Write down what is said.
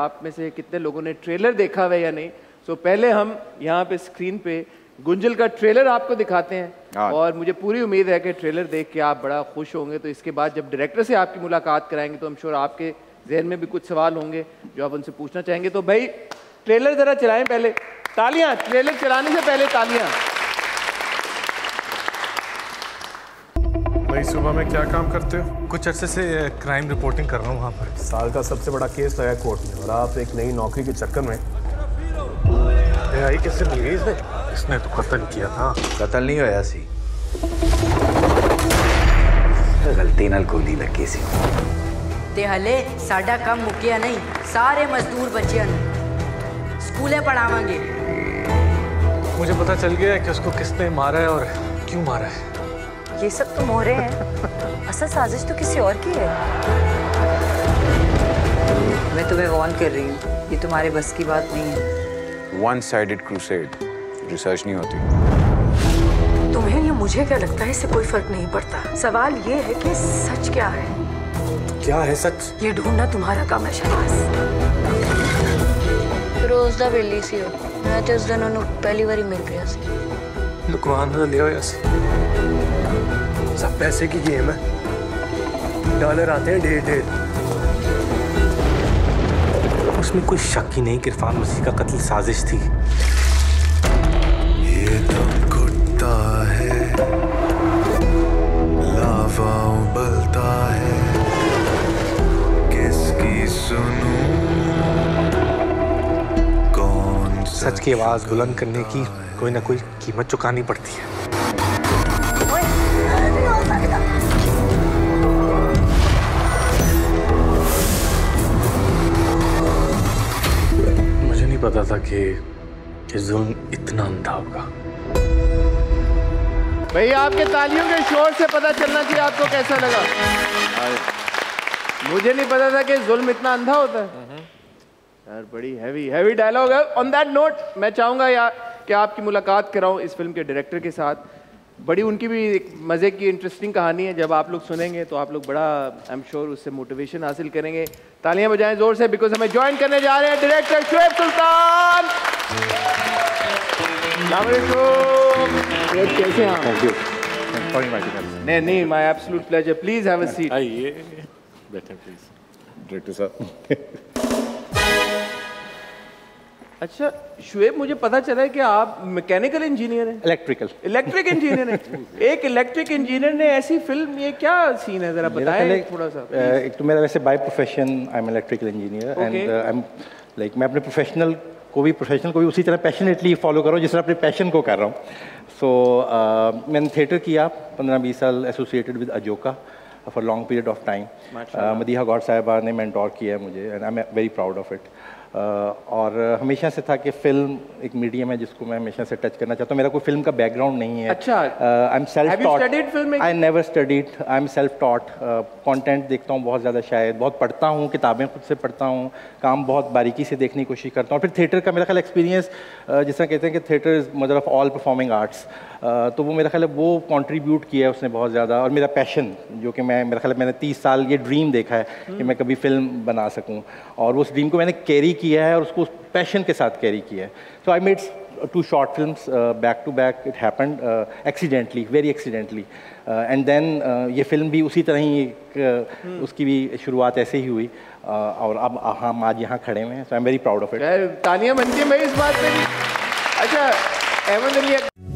आप में से कितने लोगों ने ट्रेलर देखा हुआ है या नहीं। सो पहले हम यहाँ पे स्क्रीन पे गुंजल का ट्रेलर आपको दिखाते हैं और मुझे पूरी उम्मीद है कि ट्रेलर देख के आप बड़ा खुश होंगे। तो इसके बाद जब डायरेक्टर से आपकी मुलाकात कराएंगे तो हम श्योर आपके जहन में भी कुछ सवाल होंगे जो आप उनसे पूछना चाहेंगे। तो भाई ट्रेलर जरा चलाएं, पहले तालियां, ट्रेलर चलाने से पहले तालियां। भाई सुबह में क्या काम करते हो? कुछ अरसे से क्राइम रिपोर्टिंग कर रहा हूँ। वहाँ पर साल का सबसे बड़ा केस लगा कोर्ट में और आप एक नई नौकरी के चक्कर में आई किससे मिल गई? इसने तो कत्ल किया था। कत्ल नहीं होया सी, गलती नाल गोली लगी सी। ते हले साडा काम मुक्या नहीं, सारे मजदूर बच्चे स्कूले पढ़ावांगे। मुझे पता चल गया है कि उसको किसने मारा है और क्यों मारा है। ये सब तो मोहरे हैं, असल साजिश तो किसी और की है। मैं तुम्हें वार्न कर रही हूँ, ये तुम्हारे बस की बात नहीं है। वन साइडेड क्रूसेड, रिसर्च नहीं होती। तुम्हें या मुझे क्या लगता है, इससे कोई फर्क नहीं पड़ता। सवाल ये है कि सच क्या है। क्या है सच? ये ढूंढना तुम्हारा काम है शहबाज। रोज दा बेली सी हो, मैं तो उस दिन उन्हें पहली बार मिल गया सी। लुकवान ना लिया होया सी। सब पैसे की गेम है, डॉलर आते हैं डेढ़ डेढ़। उसमें कोई शक ही नहीं कि इरफान मसीह का कत्ल साजिश थी। ये दम घुटता है, लावा उबलता है, किसकी सुनूं कौन। सच की आवाज बुलंद करने की कोई ना कोई कीमत चुकानी पड़ती है। मुझे नहीं पता था कि जुल्म इतना अंधा होगा। भाई आपके तालियों के शोर से पता चलना चाहिए आपको कैसा लगा। मुझे नहीं पता था कि जुल्म इतना अंधा होता है यार। बड़ी हैवी हैवी डायलॉग है। ऑन दैट नोट मैं चाहूँगा यार कि आपकी मुलाकात कराऊँ इस फिल्म के डायरेक्टर के साथ। बड़ी उनकी भी एक मज़े की इंटरेस्टिंग कहानी है। जब आप लोग सुनेंगे तो आप लोग बड़ा आई एम श्योर उससे मोटिवेशन हासिल करेंगे। तालियां बजाएं ज़ोर से बिकॉज हमें ज्वाइन करने जा रहे हैं डायरेक्टर शोएब सुल्तान। कैसे हैं? Thank you. नहीं नहीं, my absolute pleasure. Please have a seat. आइए बैठें प्लीज़ डायरेक्टर साहब। अच्छा शुएब, मुझे पता चला है कि आप मैकेनिकल इंजीनियर हैं। इलेक्ट्रिक इंजीनियर हैं। एक इलेक्ट्रिक इंजीनियर ने ऐसी फिल्म, ये क्या सीन है जरा बताएं थोड़ा सा। एक तो मेरा वैसे by profession I am electrical engineer and I am like, मैं अपने प्रोफेशनल को भी उसी तरह पैशनेटली फॉलो कर रहा हूँ जिस तरह अपने पैशन को कर रहा हूँ। सो मैंने थिएटर किया 15-20 साल, associated with Ajoka for long period of time. Madiha Gauhar साहिबा ने मेंटोर किया है मुझे and I am very proud of it. और हमेशा से था कि फिल्म एक मीडियम है जिसको मैं हमेशा से टच करना चाहता हूँ। मेरा कोई फिल्म का बैकग्राउंड नहीं है। अच्छा, I am self taught. I never studied, I am self taught. Content देखता हूँ बहुत ज़्यादा, शायद बहुत पढ़ता हूँ, किताबें खुद से पढ़ता हूँ, काम बहुत बारीकी से देखने की कोशिश करता हूँ। फिर थिएटर का मेरा ख्याल एक्सपीरियंस, जिस तरह कहते हैं कि theatre is mother of all performing arts, तो वो मेरा ख्याल है वो कॉन्ट्रीब्यूट किया है उसने बहुत ज़्यादा। और मेरा पैशन जो कि मैं, मेरा ख्याल मैंने 30 साल ये ड्रीम देखा है कि मैं कभी फिल्म बना सकूँ, और उस ड्रीम को मैंने कैरी किया है और उसको पैशन के साथ कैरी किया है। So I made 2 short films back to back. It happened accidentally, very accidentally, and then ये फिल्म भी उसी तरह ही उसकी भी शुरुआत ऐसे ही हुई और अब हम आज यहाँ खड़े हुए हैं। So I am very proud of it. तालियां बनती हैं भाई इस बात पे भी। अच्छा एवं